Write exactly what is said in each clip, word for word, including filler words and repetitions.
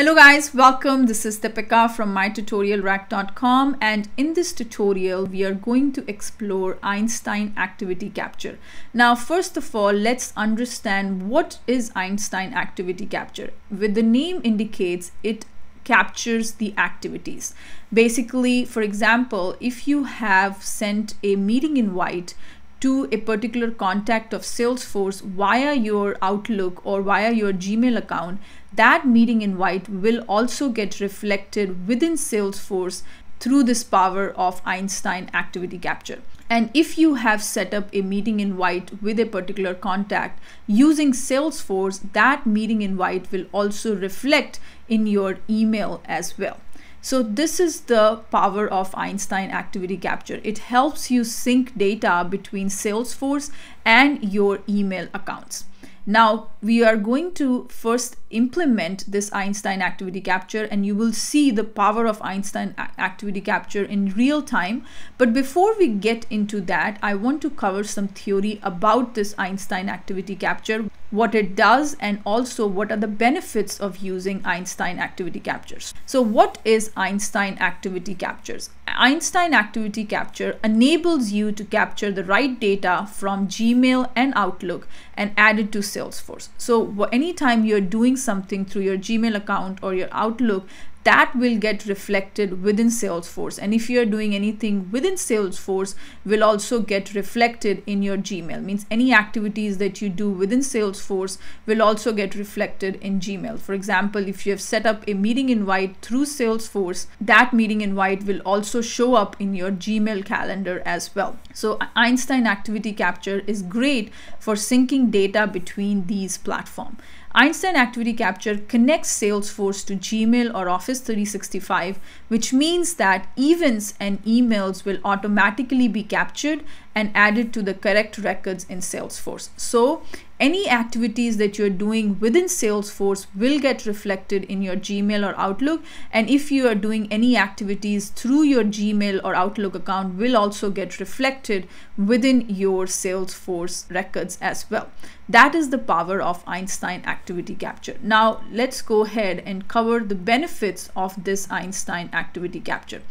Hello guys, welcome. This is Deepika from my tutorial rack dot com, and in this tutorial we are going to explore Einstein Activity Capture. Now first of all, let's understand what is Einstein Activity Capture. With the name indicates, it captures the activities. Basically, for example, if you have sent a meeting invite to a particular contact of Salesforce via your Outlook or via your Gmail account, that meeting invite will also get reflected within Salesforce through this power of Einstein Activity Capture. And if you have set up a meeting invite with a particular contact using Salesforce, that meeting invite will also reflect in your email as well. So this is the power of Einstein Activity Capture. It helps you sync data between Salesforce and your email accounts. Now we are going to first implement this Einstein Activity Capture, and you will see the power of Einstein Activity Capture in real time. But before we get into that, I want to cover some theory about this Einstein Activity Capture, what it does, and also what are the benefits of using Einstein Activity Captures. So what is Einstein Activity Captures? Einstein Activity Capture enables you to capture the right data from Gmail and Outlook and add it to Salesforce. So anytime you're doing something through your Gmail account or your Outlook, that will get reflected within Salesforce, and if you're doing anything within Salesforce, will also get reflected in your Gmail. Means any activities that you do within Salesforce will also get reflected in Gmail. For example, if you have set up a meeting invite through Salesforce, that meeting invite will also show up in your Gmail calendar as well. So Einstein Activity Capture is great for syncing data between these platforms. Einstein Activity Capture connects Salesforce to Gmail or Office three sixty-five, which means that events and emails will automatically be captured and added to the correct records in Salesforce. So any activities that you're doing within Salesforce will get reflected in your Gmail or Outlook, and if you are doing any activities through your Gmail or Outlook account, will also get reflected within your Salesforce records as well. That is the power of Einstein Activity Capture. Now let's go ahead and cover the benefits of this Einstein Activity Capture.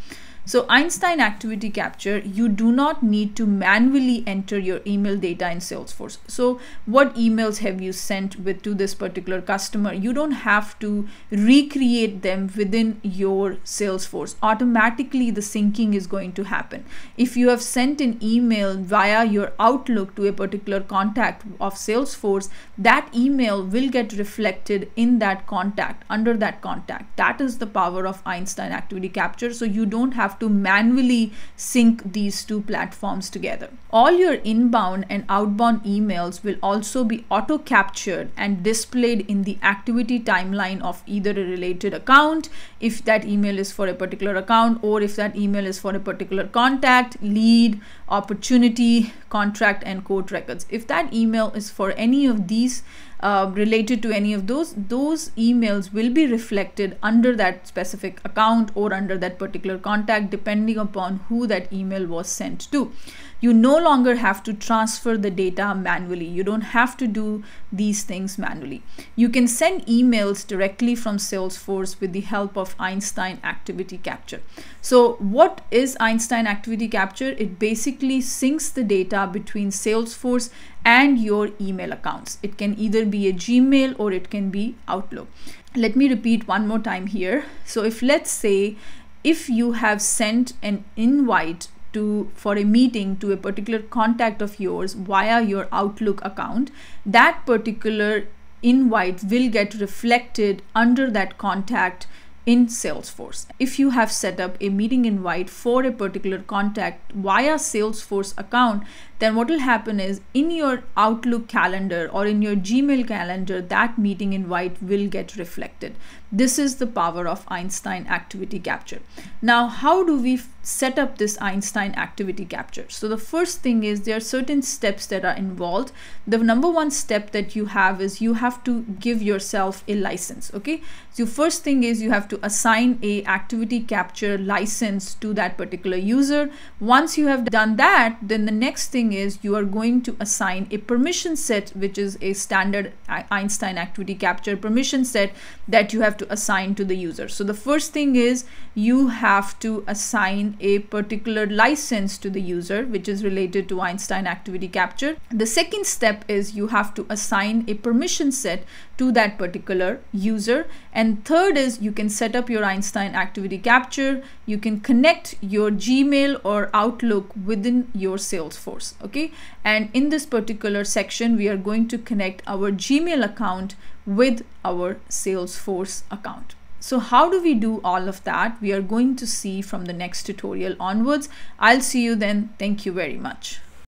So Einstein Activity Capture, you do not need to manually enter your email data in Salesforce. So what emails have you sent with to this particular customer? You don't have to recreate them within your Salesforce. Automatically the syncing is going to happen. If you have sent an email via your Outlook to a particular contact of Salesforce, that email will get reflected in that contact, under that contact. That is the power of Einstein Activity Capture. So you don't have to to manually sync these two platforms together. All your inbound and outbound emails will also be auto captured and displayed in the activity timeline of either a related account, if that email is for a particular account, or if that email is for a particular contact, lead, opportunity, contract, and quote records. If that email is for any of these Uh, related to any of those, those emails will be reflected under that specific account or under that particular contact, depending upon who that email was sent to. You no longer have to transfer the data manually. You don't have to do these things manually. You can send emails directly from Salesforce with the help of Einstein Activity Capture. So what is Einstein Activity Capture? It basically syncs the data between Salesforce and your email accounts. It can either be a Gmail or it can be Outlook. Let me repeat one more time here. So if let's say, if you have sent an invite to for a meeting to a particular contact of yours via your Outlook account, that particular invite will get reflected under that contact in Salesforce. If you have set up a meeting invite for a particular contact via Salesforce account, then what will happen is in your Outlook calendar or in your Gmail calendar, that meeting invite will get reflected. This is the power of Einstein Activity Capture. Now, how do we set up this Einstein Activity Capture? So the first thing is there are certain steps that are involved. The number one step that you have is you have to give yourself a license, okay? So first thing is you have to assign a Activity Capture license to that particular user. Once you have done that, then the next thing doing is you are going to assign a permission set, which is a standard Einstein Activity Capture permission set that you have to assign to the user. So the first thing is you have to assign a particular license to the user, which is related to Einstein Activity Capture. The second step is you have to assign a permission set to that particular user. And third is you can set up your Einstein Activity Capture. You can connect your Gmail or Outlook within your Salesforce. Okay. And in this particular section, we are going to connect our Gmail account with our Salesforce account. So how do we do all of that? We are going to see from the next tutorial onwards. I'll see you then. Thank you very much.